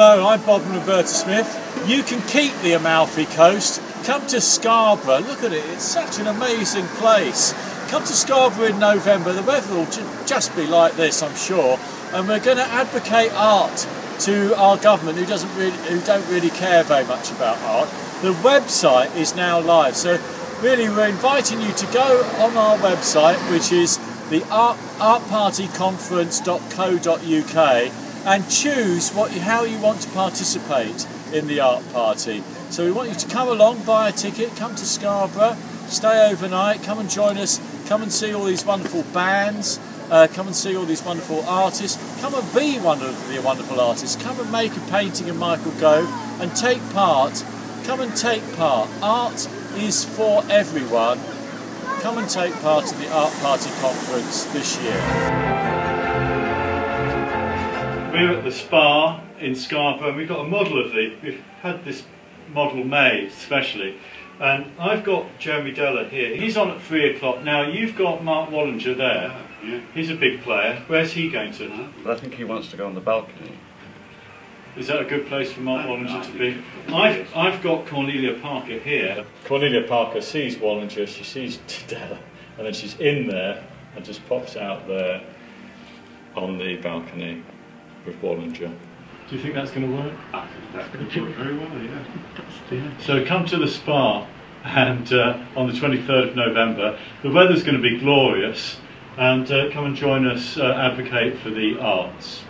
Hello, I'm Bob and Roberta Smith. You can keep the Amalfi Coast. Come to Scarborough. Look at it, it's such an amazing place. Come to Scarborough in November. The weather will just be like this, I'm sure. And we're going to advocate art to our government, who don't really care very much about art. The website is now live, so really we're inviting you to go on our website, which is the artpartyconference.co.uk, and choose how you want to participate in the art party. So we want you to come along, buy a ticket, come to Scarborough, stay overnight, come and join us, come and see all these wonderful bands, come and see all these wonderful artists, come and be one of the wonderful artists, come and make a painting of Michael Gove and take part, come and take part. Art is for everyone. Come and take part in the Art Party Conference this year. We're at the Spa in Scarborough and we've got a model of the, we've had this model made especially, and I've got Jeremy Deller here. He's on at 3 o'clock. Now you've got Mark Wallinger there. Yeah. He's a big player. Where's he going to? I think he wants to go on the balcony. Is that a good place for Mark Wallinger to be? I've got Cornelia Parker here. Cornelia Parker sees Wallinger, she sees Deller, and then she's in there and just pops out there on the balcony with Wallinger. Do you think that's going to work? I think that's going to work very well, yeah. So come to the Spa and on the 23rd of November. The weather's going to be glorious, and come and join us, advocate for the arts.